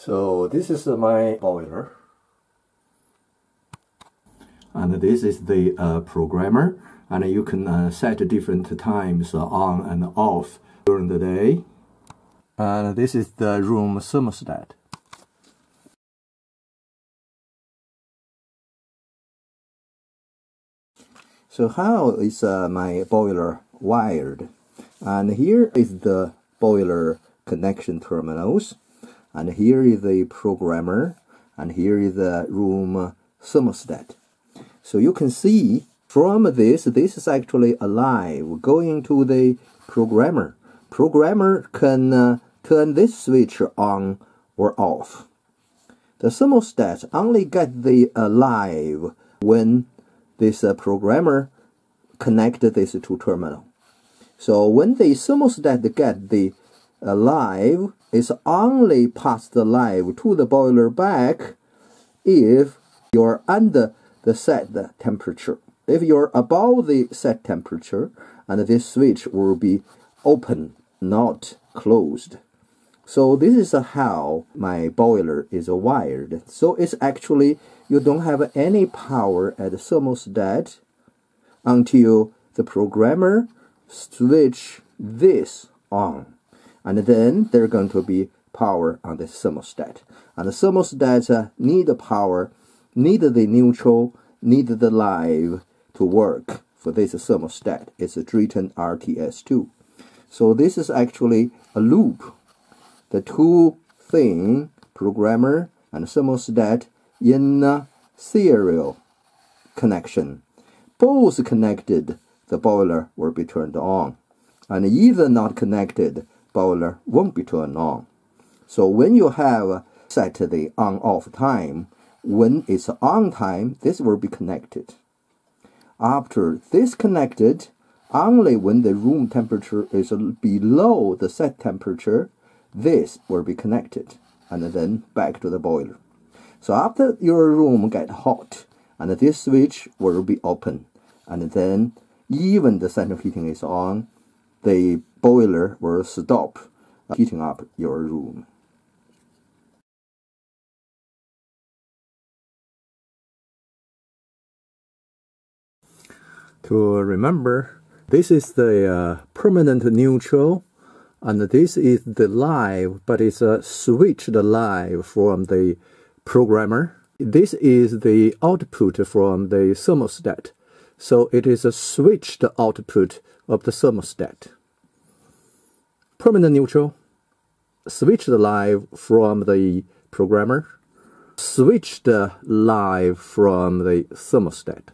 So this is my boiler, and this is the programmer, and you can set different times on and off during the day. And this is the room thermostat. So how is my boiler wired? And here is the boiler connection terminals, and here is the programmer, and here is the room thermostat. So you can see from this is actually alive, going to the programmer. Programmer can turn this switch on or off. The thermostat only gets the alive when this programmer connects this to terminal. So when the thermostat gets the alive, it's only passed the live to the boiler back if you're under the set temperature. If you're above the set temperature, and this switch will be open, not closed. So this is how my boiler is wired. So it's actually, you don't have any power at the thermostat until the programmer switch this on. And then there's going to be power on the thermostat. And the thermostat need the power, need the neutral, need the live to work for this thermostat. It's a Drayton RTS2. So this is actually a loop. The two thing, programmer and thermostat, in a serial connection. Both connected, the boiler will be turned on. And either not connected, boiler won't be turned on. So when you have set the on-off time, when it's on time, this will be connected. After this connected, only when the room temperature is below the set temperature, this will be connected, and then back to the boiler. So after your room gets hot, and this switch will be open, and then even the central heating is on, the boiler will stop heating up your room. To remember, this is the permanent neutral, and this is the live, but it's a switched live from the programmer. This is the output from the thermostat, so it is a switched output of the thermostat. Permanent neutral, switched live from the programmer, switched live from the thermostat.